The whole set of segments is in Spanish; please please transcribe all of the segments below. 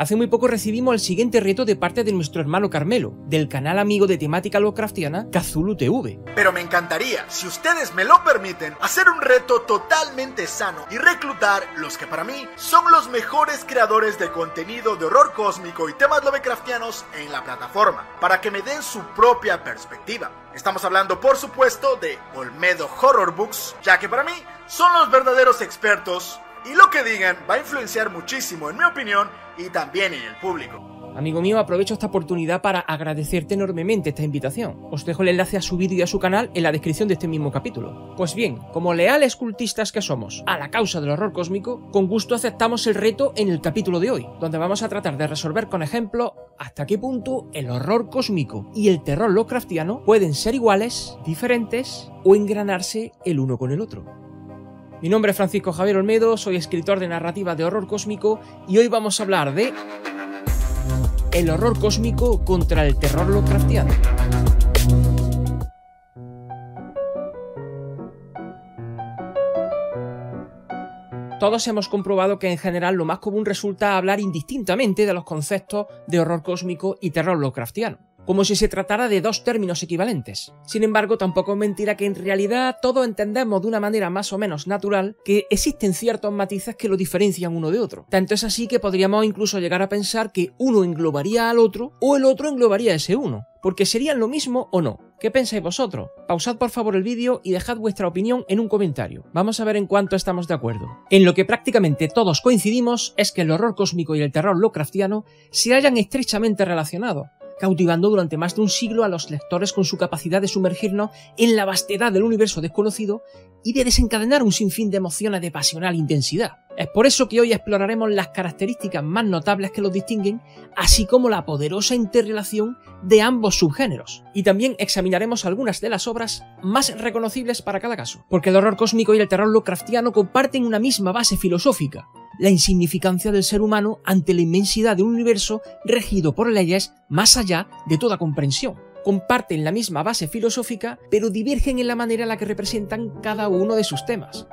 Hace muy poco recibimos el siguiente reto de parte de nuestro hermano Carmelo, del canal amigo de temática lovecraftiana CazuluTV. Pero me encantaría, si ustedes me lo permiten, hacer un reto totalmente sano y reclutar los que para mí son los mejores creadores de contenido de horror cósmico y temas lovecraftianos en la plataforma, para que me den su propia perspectiva. Estamos hablando, por supuesto, de Olmedo Horror Books, ya que para mí son los verdaderos expertos y lo que digan va a influenciar muchísimo en mi opinión y también en el público. Amigo mío, aprovecho esta oportunidad para agradecerte enormemente esta invitación. Os dejo el enlace a su vídeo y a su canal en la descripción de este mismo capítulo. Pues bien, como leales cultistas que somos a la causa del horror cósmico, con gusto aceptamos el reto en el capítulo de hoy, donde vamos a tratar de resolver con ejemplos hasta qué punto el horror cósmico y el terror lovecraftiano pueden ser iguales, diferentes o engranarse el uno con el otro. Mi nombre es Francisco Javier Olmedo, soy escritor de narrativa de horror cósmico y hoy vamos a hablar de el horror cósmico contra el terror lovecraftiano. Todos hemos comprobado que en general lo más común resulta hablar indistintamente de los conceptos de horror cósmico y terror lovecraftiano, como si se tratara de dos términos equivalentes. Sin embargo, tampoco es mentira que en realidad todos entendemos de una manera más o menos natural que existen ciertos matices que lo diferencian uno de otro. Tanto es así que podríamos incluso llegar a pensar que uno englobaría al otro o el otro englobaría a ese uno, porque serían lo mismo o no. ¿Qué pensáis vosotros? Pausad por favor el vídeo y dejad vuestra opinión en un comentario. Vamos a ver en cuánto estamos de acuerdo. En lo que prácticamente todos coincidimos es que el horror cósmico y el terror lovecraftiano se hallan estrechamente relacionados, cautivando durante más de un siglo a los lectores con su capacidad de sumergirnos en la vastedad del universo desconocido y de desencadenar un sinfín de emociones de pasional intensidad. Es por eso que hoy exploraremos las características más notables que los distinguen, así como la poderosa interrelación de ambos subgéneros, y también examinaremos algunas de las obras más reconocibles para cada caso, porque el horror cósmico y el terror lovecraftiano comparten una misma base filosófica: la insignificancia del ser humano ante la inmensidad de un universo regido por leyes más allá de toda comprensión. Comparten la misma base filosófica, pero divergen en la manera en la que representan cada uno de sus temas.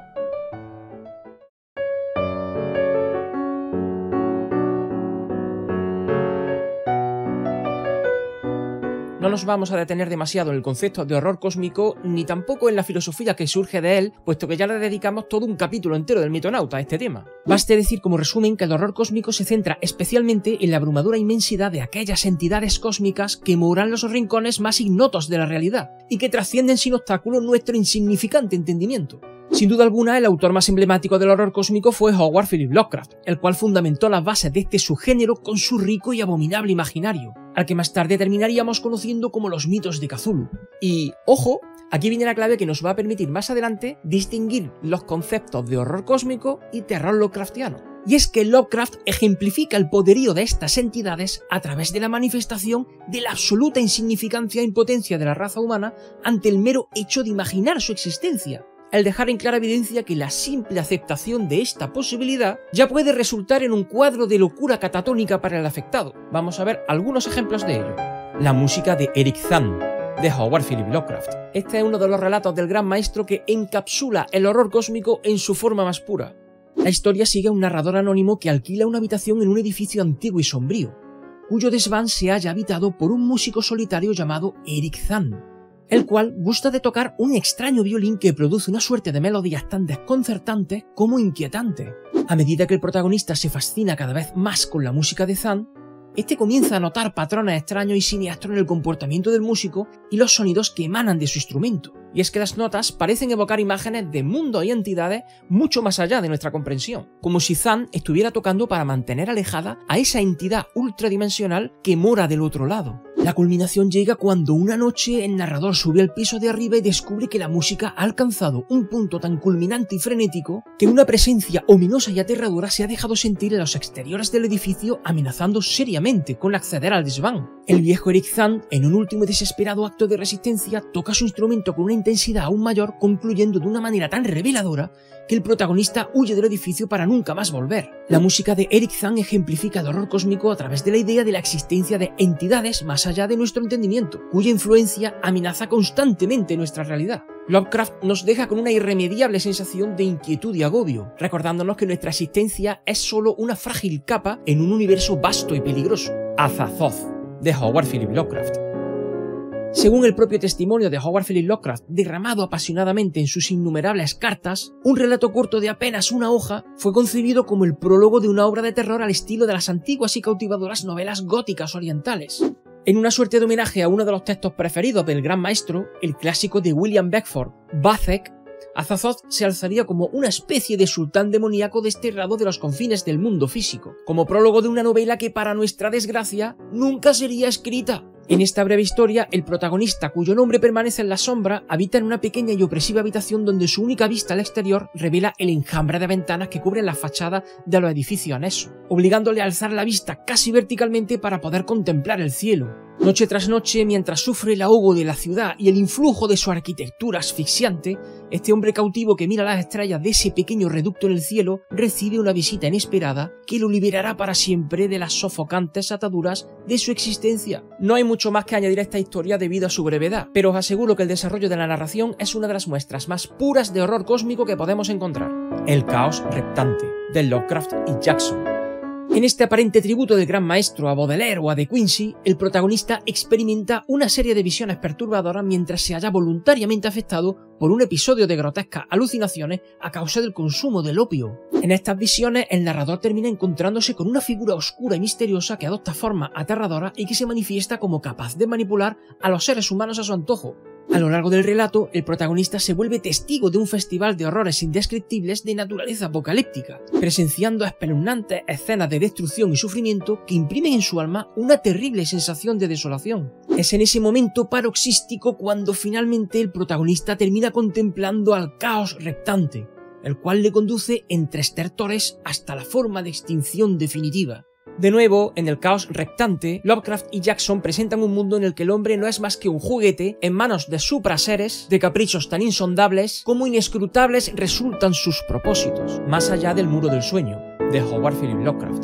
No nos vamos a detener demasiado en el concepto de horror cósmico ni tampoco en la filosofía que surge de él, puesto que ya le dedicamos todo un capítulo entero del Mitonauta a este tema. Baste decir como resumen que el horror cósmico se centra especialmente en la abrumadora inmensidad de aquellas entidades cósmicas que moran los rincones más ignotos de la realidad y que trascienden sin obstáculo nuestro insignificante entendimiento. Sin duda alguna, el autor más emblemático del horror cósmico fue Howard Phillips Lovecraft, el cual fundamentó las bases de este subgénero con su rico y abominable imaginario, al que más tarde terminaríamos conociendo como los mitos de Cthulhu. Y, ojo, aquí viene la clave que nos va a permitir más adelante distinguir los conceptos de horror cósmico y terror lovecraftiano. Y es que Lovecraft ejemplifica el poderío de estas entidades a través de la manifestación de la absoluta insignificancia e impotencia de la raza humana ante el mero hecho de imaginar su existencia, al dejar en clara evidencia que la simple aceptación de esta posibilidad ya puede resultar en un cuadro de locura catatónica para el afectado. Vamos a ver algunos ejemplos de ello. La música de Erich Zann, de Howard Phillips Lovecraft. Este es uno de los relatos del gran maestro que encapsula el horror cósmico en su forma más pura. La historia sigue a un narrador anónimo que alquila una habitación en un edificio antiguo y sombrío, cuyo desván se halla habitado por un músico solitario llamado Erich Zann, el cual gusta de tocar un extraño violín que produce una suerte de melodías tan desconcertantes como inquietantes. A medida que el protagonista se fascina cada vez más con la música de Zann, este comienza a notar patrones extraños y siniestros en el comportamiento del músico y los sonidos que emanan de su instrumento. Y es que las notas parecen evocar imágenes de mundos y entidades mucho más allá de nuestra comprensión, como si Zann estuviera tocando para mantener alejada a esa entidad ultradimensional que mora del otro lado. La culminación llega cuando una noche el narrador sube al piso de arriba y descubre que la música ha alcanzado un punto tan culminante y frenético que una presencia ominosa y aterradora se ha dejado sentir en los exteriores del edificio, amenazando seriamente con acceder al desván. El viejo Erich Zann, en un último y desesperado acto de resistencia, toca su instrumento con una intensidad aún mayor, concluyendo de una manera tan reveladora que el protagonista huye del edificio para nunca más volver. La música de Erich Zann ejemplifica el horror cósmico a través de la idea de la existencia de entidades más allá de nuestro entendimiento, cuya influencia amenaza constantemente nuestra realidad. Lovecraft nos deja con una irremediable sensación de inquietud y agobio, recordándonos que nuestra existencia es solo una frágil capa en un universo vasto y peligroso. Azathoth, de Howard Phillips Lovecraft. Según el propio testimonio de Howard Phillips Lovecraft, derramado apasionadamente en sus innumerables cartas, un relato corto de apenas una hoja fue concebido como el prólogo de una obra de terror al estilo de las antiguas y cautivadoras novelas góticas orientales. En una suerte de homenaje a uno de los textos preferidos del gran maestro, el clásico de William Beckford, Vathek, Azathoth se alzaría como una especie de sultán demoníaco desterrado de los confines del mundo físico, como prólogo de una novela que, para nuestra desgracia, nunca sería escrita. En esta breve historia, el protagonista, cuyo nombre permanece en la sombra, habita en una pequeña y opresiva habitación donde su única vista al exterior revela el enjambre de ventanas que cubren la fachada de los edificios anexos, obligándole a alzar la vista casi verticalmente para poder contemplar el cielo. Noche tras noche, mientras sufre el ahogo de la ciudad y el influjo de su arquitectura asfixiante, este hombre cautivo que mira las estrellas de ese pequeño reducto en el cielo recibe una visita inesperada que lo liberará para siempre de las sofocantes ataduras de su existencia. No hay mucho más que añadir a esta historia debido a su brevedad, pero os aseguro que el desarrollo de la narración es una de las muestras más puras de horror cósmico que podemos encontrar. El caos reptante, de Lovecraft y Jackson. En este aparente tributo del gran maestro a Baudelaire o a de Quincy, el protagonista experimenta una serie de visiones perturbadoras mientras se halla voluntariamente afectado por un episodio de grotescas alucinaciones a causa del consumo del opio. En estas visiones, el narrador termina encontrándose con una figura oscura y misteriosa que adopta forma aterradora y que se manifiesta como capaz de manipular a los seres humanos a su antojo. A lo largo del relato, el protagonista se vuelve testigo de un festival de horrores indescriptibles de naturaleza apocalíptica, presenciando espeluznantes escenas de destrucción y sufrimiento que imprimen en su alma una terrible sensación de desolación. Es en ese momento paroxístico cuando finalmente el protagonista termina contemplando al caos reptante, el cual le conduce entre estertores hasta la forma de extinción definitiva. De nuevo, en El caos reptante, Lovecraft y Jackson presentan un mundo en el que el hombre no es más que un juguete en manos de supraseres, de caprichos tan insondables como inescrutables resultan sus propósitos. Más allá del muro del sueño, de Howard Phillips Lovecraft.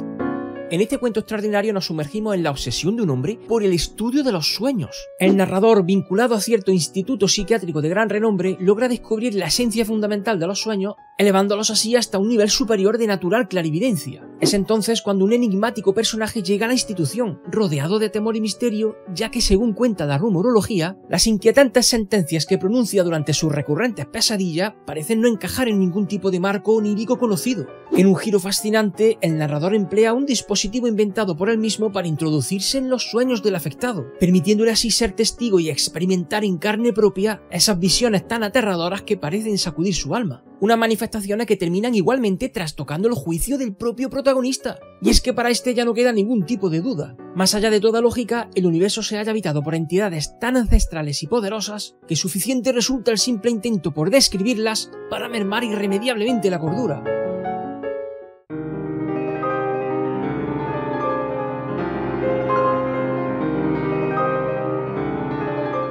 En este cuento extraordinario nos sumergimos en la obsesión de un hombre por el estudio de los sueños. El narrador, vinculado a cierto instituto psiquiátrico de gran renombre, logra descubrir la esencia fundamental de los sueños, elevándolos así hasta un nivel superior de natural clarividencia. Es entonces cuando un enigmático personaje llega a la institución, rodeado de temor y misterio, ya que, según cuenta la rumorología, las inquietantes sentencias que pronuncia durante sus recurrentes pesadillas parecen no encajar en ningún tipo de marco onírico conocido. En un giro fascinante, el narrador emplea un dispositivo inventado por él mismo para introducirse en los sueños del afectado, permitiéndole así ser testigo y experimentar en carne propia esas visiones tan aterradoras que parecen sacudir su alma. Unas manifestaciones que terminan igualmente trastocando el juicio del propio protagonista. Y es que para este ya no queda ningún tipo de duda. Más allá de toda lógica, el universo se halla habitado por entidades tan ancestrales y poderosas que suficiente resulta el simple intento por describirlas para mermar irremediablemente la cordura.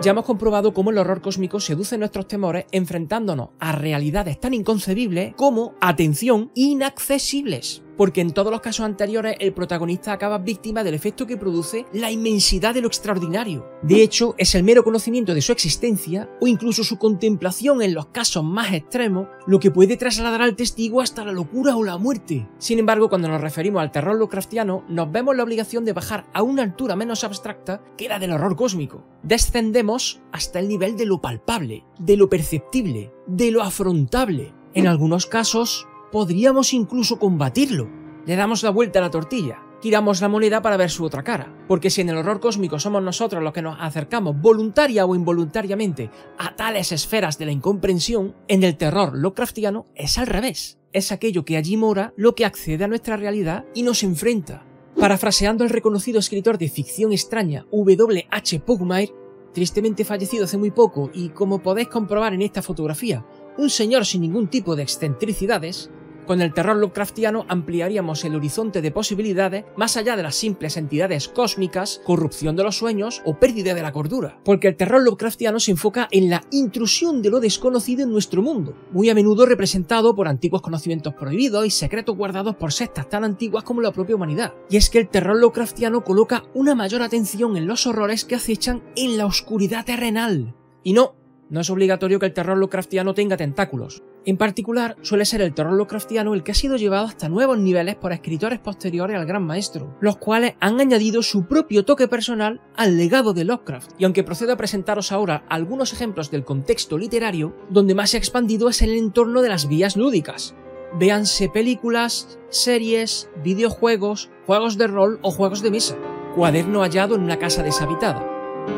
Ya hemos comprobado cómo el horror cósmico seduce nuestros temores enfrentándonos a realidades tan inconcebibles como, atención, inaccesibles. Porque en todos los casos anteriores el protagonista acaba víctima del efecto que produce la inmensidad de lo extraordinario. De hecho, es el mero conocimiento de su existencia, o incluso su contemplación en los casos más extremos, lo que puede trasladar al testigo hasta la locura o la muerte. Sin embargo, cuando nos referimos al terror lovecraftiano, nos vemos la obligación de bajar a una altura menos abstracta que la del horror cósmico. Descendemos hasta el nivel de lo palpable, de lo perceptible, de lo afrontable. En algunos casos, podríamos incluso combatirlo. Le damos la vuelta a la tortilla, giramos la moneda para ver su otra cara. Porque si en el horror cósmico somos nosotros los que nos acercamos voluntaria o involuntariamente a tales esferas de la incomprensión, en el terror lovecraftiano es al revés. Es aquello que allí mora lo que accede a nuestra realidad y nos enfrenta. Parafraseando al reconocido escritor de ficción extraña W.H. Pugmire, tristemente fallecido hace muy poco y, como podéis comprobar en esta fotografía, un señor sin ningún tipo de excentricidades, con el terror lovecraftiano ampliaríamos el horizonte de posibilidades más allá de las simples entidades cósmicas, corrupción de los sueños o pérdida de la cordura. Porque el terror lovecraftiano se enfoca en la intrusión de lo desconocido en nuestro mundo, muy a menudo representado por antiguos conocimientos prohibidos y secretos guardados por sectas tan antiguas como la propia humanidad. Y es que el terror lovecraftiano coloca una mayor atención en los horrores que acechan en la oscuridad terrenal. Y no, No es obligatorio que el terror lovecraftiano tenga tentáculos. En particular, suele ser el terror lovecraftiano el que ha sido llevado hasta nuevos niveles por escritores posteriores al gran maestro, los cuales han añadido su propio toque personal al legado de Lovecraft, y aunque procedo a presentaros ahora algunos ejemplos del contexto literario, donde más se ha expandido es en el entorno de las vías lúdicas. Véanse películas, series, videojuegos, juegos de rol o juegos de mesa. Cuaderno hallado en una casa deshabitada,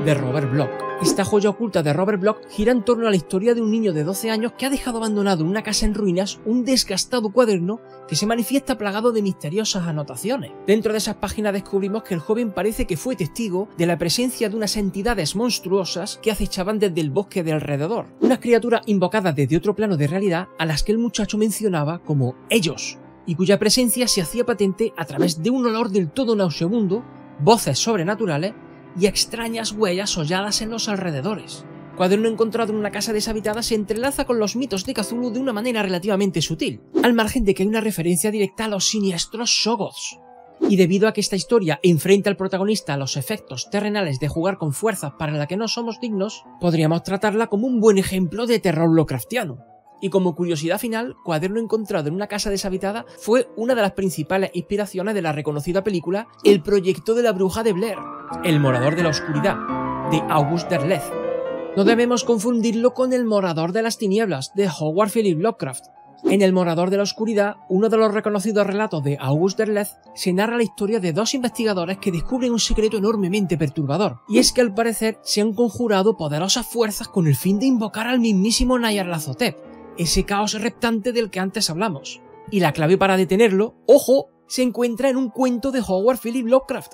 de Robert Bloch. Esta joya oculta de Robert Bloch gira en torno a la historia de un niño de 12 años que ha dejado abandonado en una casa en ruinas un desgastado cuaderno que se manifiesta plagado de misteriosas anotaciones. Dentro de esas páginas descubrimos que el joven parece que fue testigo de la presencia de unas entidades monstruosas que acechaban desde el bosque de alrededor, unas criaturas invocadas desde otro plano de realidad a las que el muchacho mencionaba como ellos, y cuya presencia se hacía patente a través de un olor del todo nauseabundo, voces sobrenaturales y extrañas huellas holladas en los alrededores. Cuaderno encontrado en una casa deshabitada se entrelaza con los mitos de Cthulhu de una manera relativamente sutil, al margen de que hay una referencia directa a los siniestros Shogoths. Y debido a que esta historia enfrenta al protagonista a los efectos terrenales de jugar con fuerzas para la que no somos dignos, podríamos tratarla como un buen ejemplo de terror lovecraftiano. Y como curiosidad final, Cuaderno encontrado en una casa deshabitada fue una de las principales inspiraciones de la reconocida película El proyecto de la bruja de Blair, El morador de la oscuridad, de August Derleth. No debemos confundirlo con El morador de las tinieblas, de Howard Phillips Lovecraft. En El morador de la oscuridad, uno de los reconocidos relatos de August Derleth, se narra la historia de dos investigadores que descubren un secreto enormemente perturbador, y es que al parecer se han conjurado poderosas fuerzas con el fin de invocar al mismísimo Nyarlathotep, ese caos reptante del que antes hablamos. Y la clave para detenerlo, ojo, se encuentra en un cuento de Howard Phillips Lovecraft.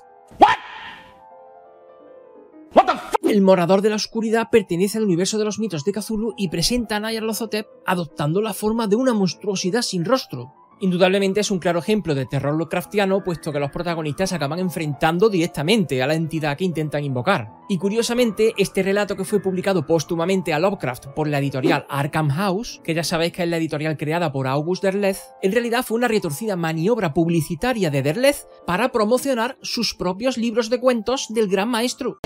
El morador de la oscuridad pertenece al universo de los mitos de Cthulhu y presenta a Nyarlathotep adoptando la forma de una monstruosidad sin rostro. Indudablemente es un claro ejemplo de terror lovecraftiano, puesto que los protagonistas acaban enfrentando directamente a la entidad que intentan invocar. Y curiosamente, este relato, que fue publicado póstumamente a Lovecraft por la editorial Arkham House, que ya sabéis que es la editorial creada por August Derleth, en realidad fue una retorcida maniobra publicitaria de Derleth para promocionar sus propios libros de cuentos del gran maestro,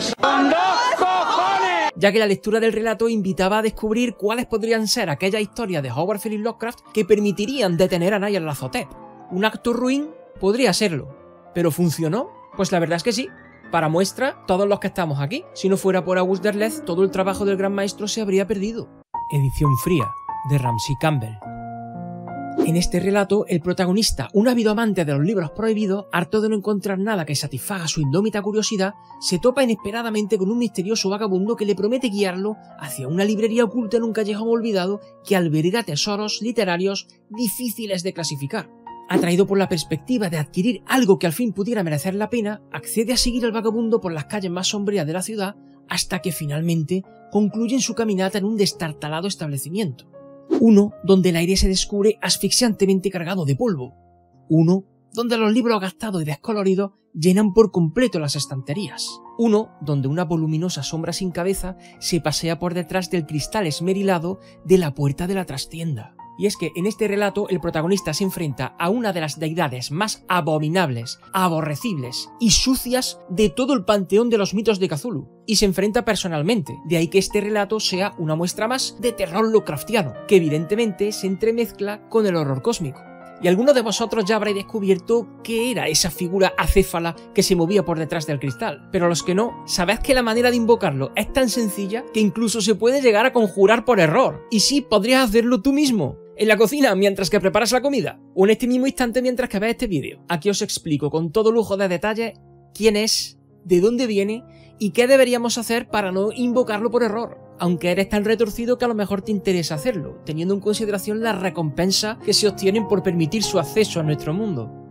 ya que la lectura del relato invitaba a descubrir cuáles podrían ser aquellas historias de Howard Phillips Lovecraft que permitirían detener a Nyarlathotep. Un acto ruin podría serlo, pero ¿funcionó? Pues la verdad es que sí. Para muestra, todos los que estamos aquí. Si no fuera por August Derleth, todo el trabajo del gran maestro se habría perdido. Edición fría, de Ramsey Campbell. En este relato, el protagonista, un ávido amante de los libros prohibidos, harto de no encontrar nada que satisfaga su indómita curiosidad, se topa inesperadamente con un misterioso vagabundo que le promete guiarlo hacia una librería oculta en un callejón olvidado que alberga tesoros literarios difíciles de clasificar. Atraído por la perspectiva de adquirir algo que al fin pudiera merecer la pena, accede a seguir al vagabundo por las calles más sombrías de la ciudad hasta que finalmente concluyen su caminata en un destartalado establecimiento. Uno donde el aire se descubre asfixiantemente cargado de polvo. Uno donde los libros gastados y descoloridos llenan por completo las estanterías. Uno donde una voluminosa sombra sin cabeza se pasea por detrás del cristal esmerilado de la puerta de la trastienda. Y es que en este relato el protagonista se enfrenta a una de las deidades más abominables, aborrecibles y sucias de todo el panteón de los mitos de Cthulhu, y se enfrenta personalmente, de ahí que este relato sea una muestra más de terror lovecraftiano, que evidentemente se entremezcla con el horror cósmico. Y alguno de vosotros ya habréis descubierto qué era esa figura acéfala que se movía por detrás del cristal, pero los que no, sabed que la manera de invocarlo es tan sencilla que incluso se puede llegar a conjurar por error, y sí, podrías hacerlo tú mismo. En la cocina, mientras que preparas la comida, o en este mismo instante mientras que ves este vídeo. Aquí os explico con todo lujo de detalles quién es, de dónde viene y qué deberíamos hacer para no invocarlo por error, aunque eres tan retorcido que a lo mejor te interesa hacerlo, teniendo en consideración las recompensas que se obtienen por permitir su acceso a nuestro mundo.